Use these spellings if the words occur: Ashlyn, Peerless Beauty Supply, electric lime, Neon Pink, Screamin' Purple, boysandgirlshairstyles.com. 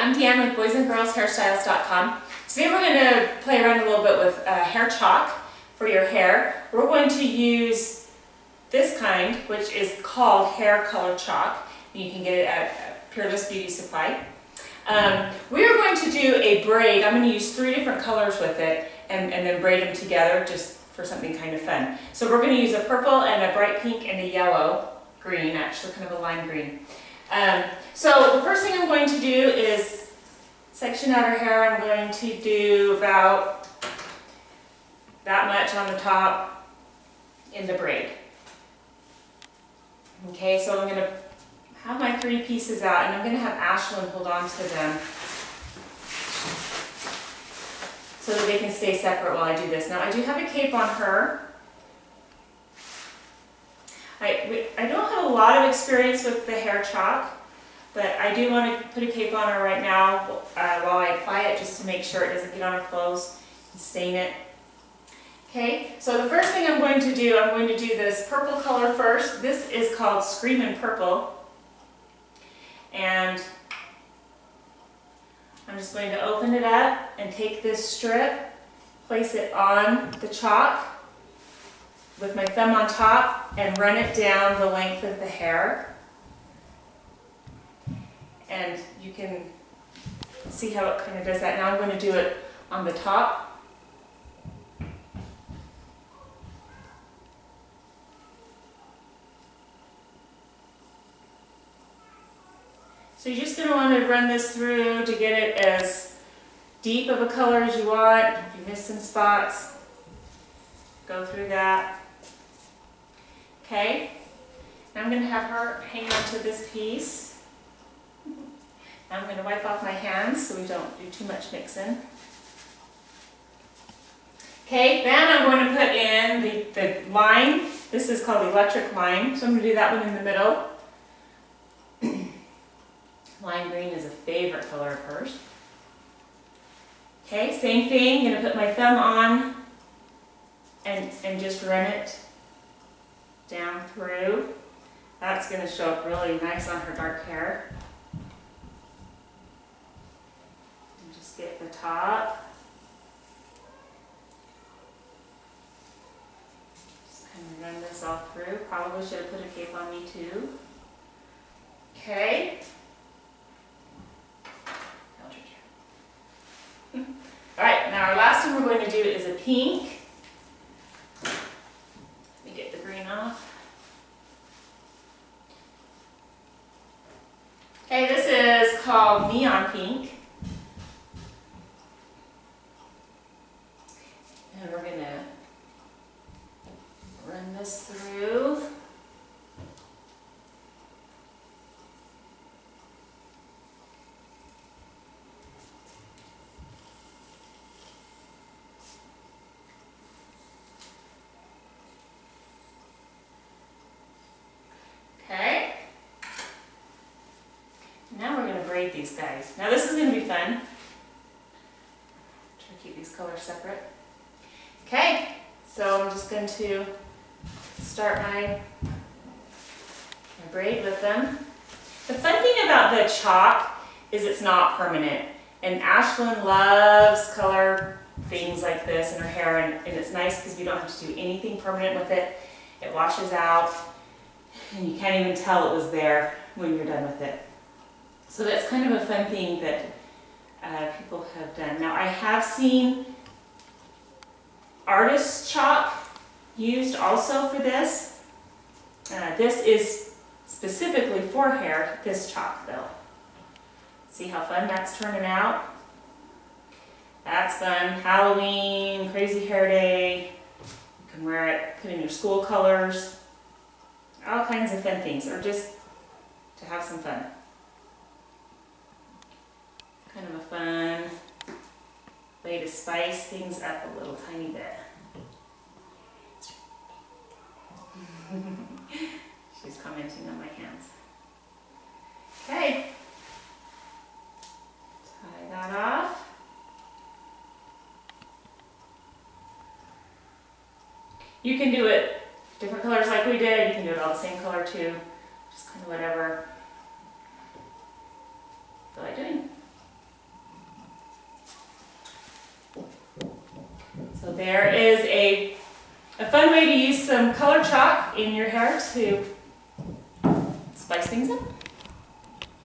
I'm Deanne with boysandgirlshairstyles.com. Today we're going to play around a little bit with hair chalk for your hair. We're going to use this kind, which is called hair color chalk. You can get it at Peerless Beauty Supply. We are going to do a braid. I'm going to use three different colors with it and then braid them together just for something kind of fun. So we're going to use a purple and a bright pink and a yellow, green actually, kind of a lime green. So the first thing I'm going to do is section out her hair. I'm going to do about that much on the top in the braid. Okay, so I'm going to have my three pieces out and I'm going to have Ashlyn hold on to them so that they can stay separate while I do this. Now I do have a cape on her. I don't have a lot of experience with the hair chalk, but I do want to put a cape on her right now while I apply it, just to make sure it doesn't get on her clothes and stain it. Okay, so the first thing I'm going to do this purple color first. This is called Screamin' Purple. And I'm just going to open it up and take this strip, place it on the chalk with my thumb on top and run it down the length of the hair. And you can see how it kind of does that. Now I'm going to do it on the top. So you're just going to want to run this through to get it as deep of a color as you want. If you miss some spots, go through that. Okay, now I'm going to have her hang on to this piece. I'm going to wipe off my hands so we don't do too much mixing. Okay, then I'm going to put in the lime. This is called electric lime, so I'm going to do that one in the middle. Lime green is a favorite color of hers. Okay, same thing. I'm going to put my thumb on and just run it down through. That's going to show up really nice on her dark hair. And just get the top. Just kind of run this all through. Probably should have put a cape on me too. Okay. Alright, now our last one we're going to do is a pink. Let me get the green off. Okay, this is called Neon Pink. And we're going to run this through. These guys. Now this is going to be fun. Try to keep these colors separate. Okay, so I'm just going to start my braid with them. The fun thing about the chalk is it's not permanent, and Ashlyn loves color things like this in her hair, and it's nice because we don't have to do anything permanent with it. It washes out and you can't even tell it was there when you're done with it. So that's kind of a fun thing that people have done. Now I have seen artist chalk used also for this. This is specifically for hair, this chalk though. See how fun that's turning out? That's fun. Halloween, crazy hair day. You can wear it, put in your school colors. All kinds of fun things, or just to have some fun. Kind of a fun way to spice things up a little tiny bit. She's commenting on my hands. Okay. Tie that off. You can do it different colors like we did. You can do it all the same color too. Just kind of whatever you feel like doing. So there is a fun way to use some color chalk in your hair to spice things up.